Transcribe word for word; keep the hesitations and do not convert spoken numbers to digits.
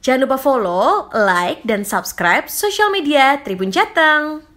Jangan lupa follow, like, dan subscribe sosial media Tribun Jateng.